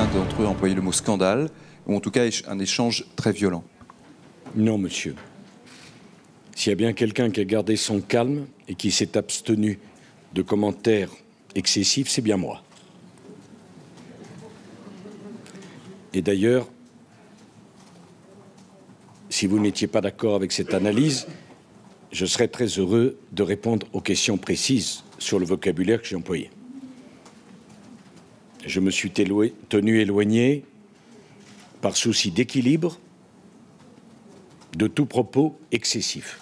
l'un d'entre eux a employé le mot scandale, ou en tout cas un échange très violent. Non, monsieur. S'il y a bien quelqu'un qui a gardé son calme et qui s'est abstenu de commentaires excessifs, c'est bien moi. Et d'ailleurs, si vous n'étiez pas d'accord avec cette analyse, je serais très heureux de répondre aux questions précises sur le vocabulaire que j'ai employé. Je me suis tenu éloigné par souci d'équilibre de tout propos excessif.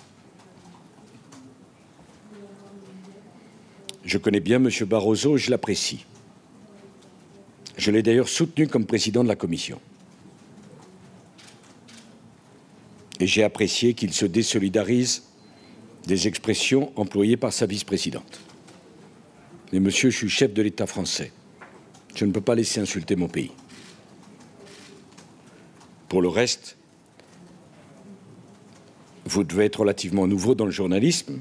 Je connais bien M. Barroso, je l'apprécie. Je l'ai d'ailleurs soutenu comme président de la Commission. Et j'ai apprécié qu'il se désolidarise des expressions employées par sa vice-présidente. Mais monsieur, je suis chef de l'État français. Je ne peux pas laisser insulter mon pays. Pour le reste, vous devez être relativement nouveau dans le journalisme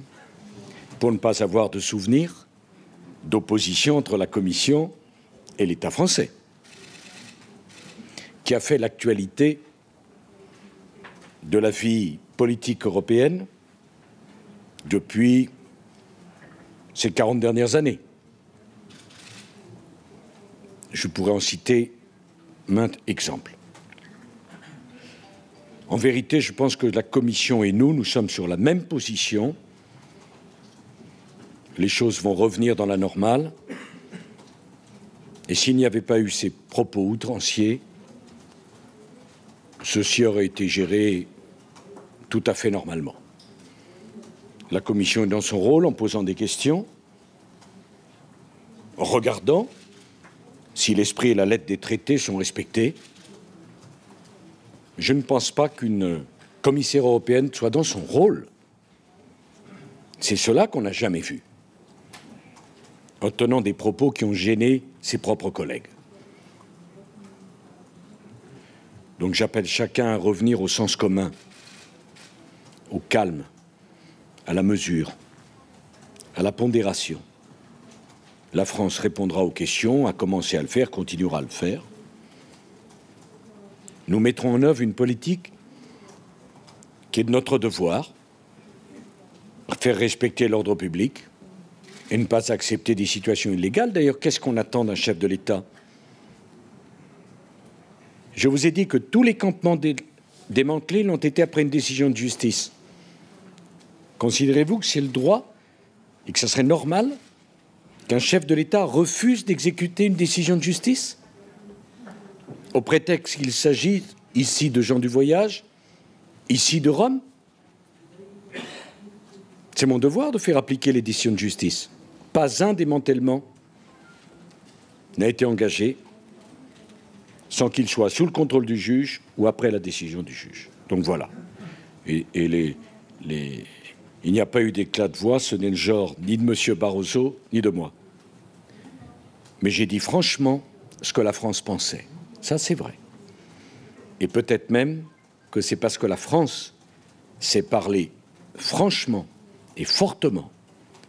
pour ne pas avoir de souvenir d'opposition entre la Commission et l'État français, qui a fait l'actualité de la vie politique européenne depuis ces 40 dernières années. Je pourrais en citer maintes exemples. En vérité, je pense que la Commission et nous, nous sommes sur la même position. Les choses vont revenir dans la normale. Et s'il n'y avait pas eu ces propos outranciers, ceci aurait été géré tout à fait normalement. La Commission est dans son rôle en posant des questions, en regardant si l'esprit et la lettre des traités sont respectés. Je ne pense pas qu'une commissaire européenne soit dans son rôle. C'est cela qu'on n'a jamais vu, en tenant des propos qui ont gêné ses propres collègues. Donc j'appelle chacun à revenir au sens commun, au calme, à la mesure, à la pondération. La France répondra aux questions, a commencé à le faire, continuera à le faire. Nous mettrons en œuvre une politique qui est de notre devoir, faire respecter l'ordre public et ne pas accepter des situations illégales. D'ailleurs, qu'est-ce qu'on attend d'un chef de l'État? Je vous ai dit que tous les campements démantelés l'ont été après une décision de justice. Considérez-vous que c'est le droit et que ce serait normal qu'un chef de l'État refuse d'exécuter une décision de justice ? Au prétexte qu'il s'agit ici de gens du voyage, ici de Rome. C'est mon devoir de faire appliquer les décisions de justice. Pas un démantèlement n'a été engagé sans qu'il soit sous le contrôle du juge ou après la décision du juge. Donc voilà. Il n'y a pas eu d'éclat de voix, ce n'est le genre ni de M. Barroso ni de moi. Mais j'ai dit franchement ce que la France pensait. Ça, c'est vrai. Et peut-être même que c'est parce que la France s'est parlée franchement et fortement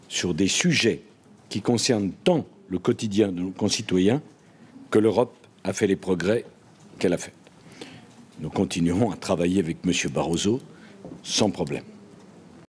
sur des sujets qui concernent tant le quotidien de nos concitoyens que l'Europe a fait les progrès qu'elle a faits. Nous continuerons à travailler avec M. Barroso sans problème.